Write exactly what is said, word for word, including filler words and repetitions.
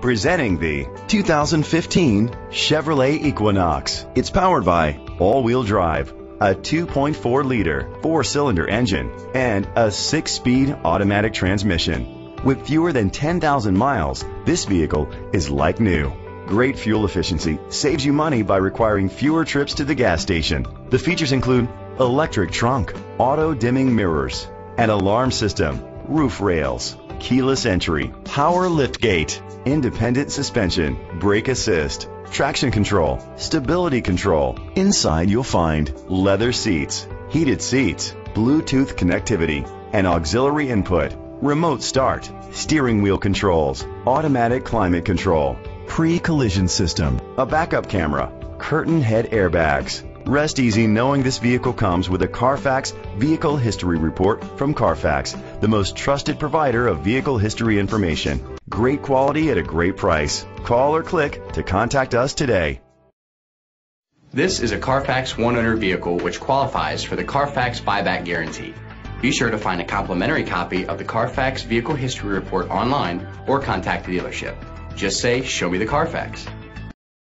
Presenting the two thousand fifteen Chevrolet Equinox. It's powered by all-wheel drive, a two point four liter four-cylinder engine, and a six-speed automatic transmission. With fewer than ten thousand miles, this vehicle is like new. Great fuel efficiency saves you money by requiring fewer trips to the gas station. The features include electric trunk, auto-dimming mirrors, an alarm system, roof rails, keyless entry, power liftgate, independent suspension, brake assist, traction control, stability control. Inside you'll find leather seats, heated seats, Bluetooth connectivity, an auxiliary input, remote start, steering wheel controls, automatic climate control, pre-collision system, a backup camera, curtain head airbags. Rest easy knowing this vehicle comes with a Carfax Vehicle History Report from Carfax, the most trusted provider of vehicle history information. Great quality at a great price. Call or click to contact us today. This is a Carfax one owner vehicle which qualifies for the Carfax Buyback Guarantee. Be sure to find a complimentary copy of the Carfax Vehicle History Report online or contact the dealership. Just say, "Show me the Carfax."